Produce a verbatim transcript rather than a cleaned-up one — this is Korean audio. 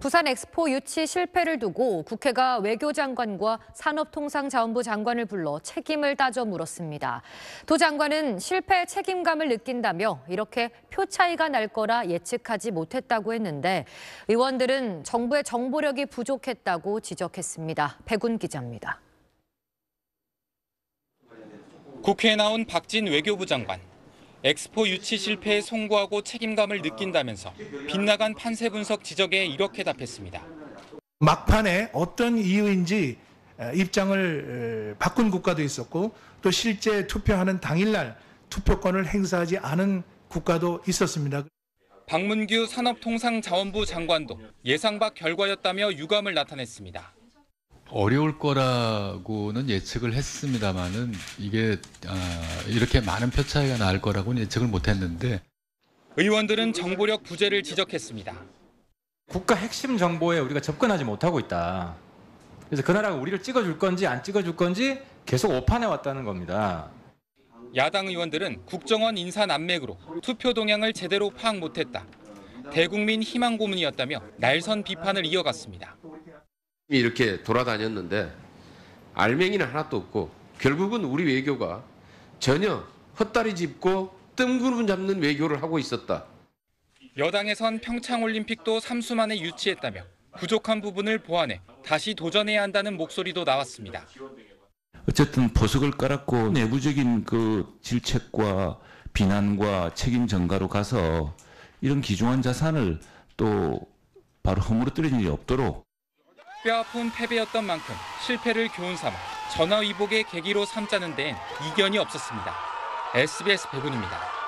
부산 엑스포 유치 실패를 두고 국회가 외교장관과 산업통상자원부 장관을 불러 책임을 따져 물었습니다. 도 장관은 실패 책임감을 느낀다며 이렇게 표 차이가 날 거라 예측하지 못했다고 했는데 의원들은 정부의 정보력이 부족했다고 지적했습니다. 백운 기자입니다. 국회에 나온 박진 외교부 장관. 엑스포 유치 실패에 송구하고 책임감을 느낀다면서 빗나간 판세 분석 지적에 이렇게 답했습니다. 막판에 어떤 이유인지 입장을 바꾼 국가도 있었고 또 실제 투표하는 당일날 투표권을 행사하지 않은 국가도 있었습니다. 방문규 산업통상자원부 장관도 예상 밖 결과였다며 유감을 나타냈습니다. 어려울 거라고는 예측을 했습니다만은 이게 아, 이렇게 많은 표 차이가 날 거라고는 예측을 못했는데 의원들은 정보력 부재를 지적했습니다. 국가 핵심 정보에 우리가 접근하지 못하고 있다. 그래서 그 나라가 우리를 찍어줄 건지 안 찍어줄 건지 계속 오판해 왔다는 겁니다. 야당 의원들은 국정원 인사 난맥으로 투표 동향을 제대로 파악 못했다. 대국민 희망 고문이었다며 날선 비판을 이어갔습니다. 이렇게 돌아다녔는데 알맹이는 하나도 없고 결국은 우리 외교가 전혀 헛다리 짚고 뜬구름 잡는 외교를 하고 있었다. 여당에선 평창올림픽도 삼 수 만에 유치했다며 부족한 부분을 보완해 다시 도전해야 한다는 목소리도 나왔습니다. 어쨌든 보석을 깔았고 내부적인 그 질책과 비난과 책임 전가로 가서 이런 귀중한 자산을 또 바로 허물어뜨리는 일이 없도록 뼈아픈 패배였던 만큼 실패를 교훈삼아 전화위복의 계기로 삼자는 데엔 이견이 없었습니다. 에스비에스 백운입니다.